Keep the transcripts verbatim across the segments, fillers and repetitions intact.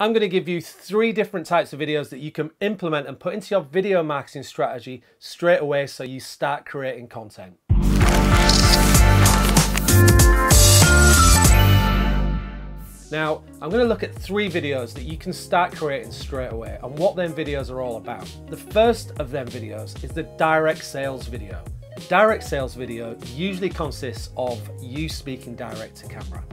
I'm going to give you three different types of videos that you can implement and put into your video marketing strategy straight away so you start creating content. Now, I'm going to look at three videos that you can start creating straight away and what them videos are all about. The first of them videos is the direct sales video. A direct sales video usually consists of you speaking direct to camera.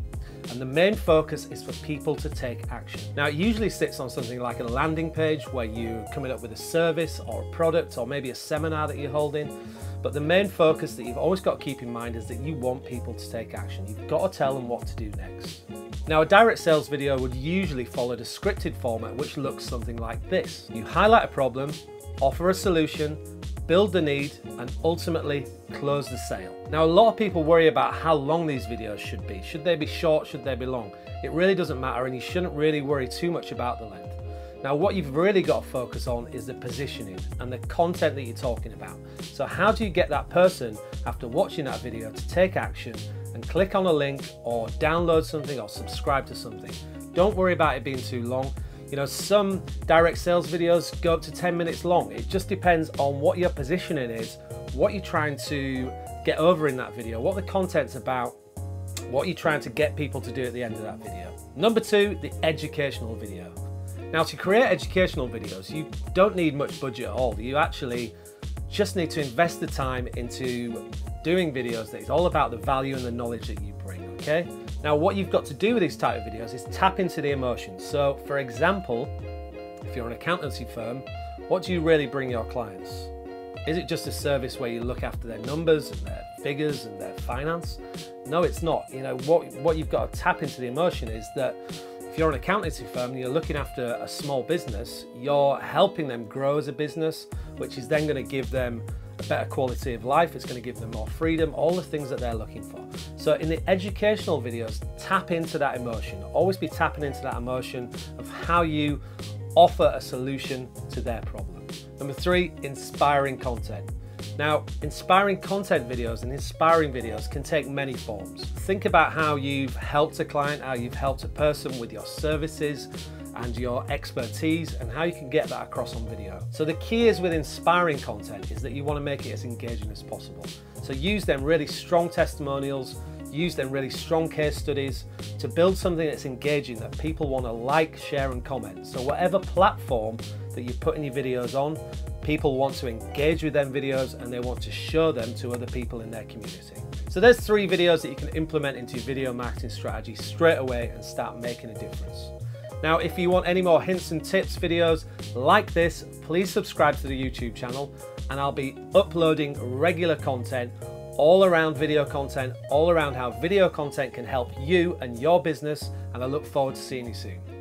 And the main focus is for people to take action. Now, it usually sits on something like a landing page where you're coming up with a service or a product or maybe a seminar that you're holding. But the main focus that you've always got to keep in mind is that you want people to take action. You've got to tell them what to do next. Now, a direct sales video would usually follow a scripted format which looks something like this. You highlight a problem, offer a solution, build the need, and ultimately close the sale. Now, a lot of people worry about how long these videos should be. Should they be short? Should they be long? It really doesn't matter, and you shouldn't really worry too much about the length. Now, what you've really got to focus on is the positioning and the content that you're talking about. So how do you get that person, after watching that video, to take action and click on a link or download something or subscribe to something? Don't worry about it being too long. You know, some direct sales videos go up to ten minutes long. It just depends on what your positioning is, what you're trying to get over in that video, what the content's about, what you're trying to get people to do at the end of that video. Number two, the educational video. Now, to create educational videos, you don't need much budget at all. You actually just need to invest the time into doing videos that is all about the value and the knowledge that you bring, okay? Now, what you've got to do with these type of videos is tap into the emotions. So, for example, if you're an accountancy firm, what do you really bring your clients? Is it just a service where you look after their numbers and their figures and their finance? No, it's not. You know, what, what you've got to tap into the emotion is that if you're an accountancy firm and you're looking after a small business, you're helping them grow as a business, which is then going to give them a better quality of life. It's going to give them more freedom, all the things that they're looking for. So in the educational videos, tap into that emotion. Always be tapping into that emotion of how you offer a solution to their problem. Number three, inspiring content. Now, inspiring content videos and inspiring videos can take many forms. Think about how you've helped a client, how you've helped a person with your services and your expertise, and how you can get that across on video. So the key is with inspiring content is that you want to make it as engaging as possible. So use them really strong testimonials, use them really strong case studies to build something that's engaging that people want to like, share and comment. So whatever platform that you're putting your videos on, people want to engage with them videos and they want to show them to other people in their community. So there's three videos that you can implement into your video marketing strategy straight away and start making a difference. Now, if you want any more hints and tips videos like this, please subscribe to the YouTube channel, and I'll be uploading regular content all around video content, all around how video content can help you and your business, and I look forward to seeing you soon.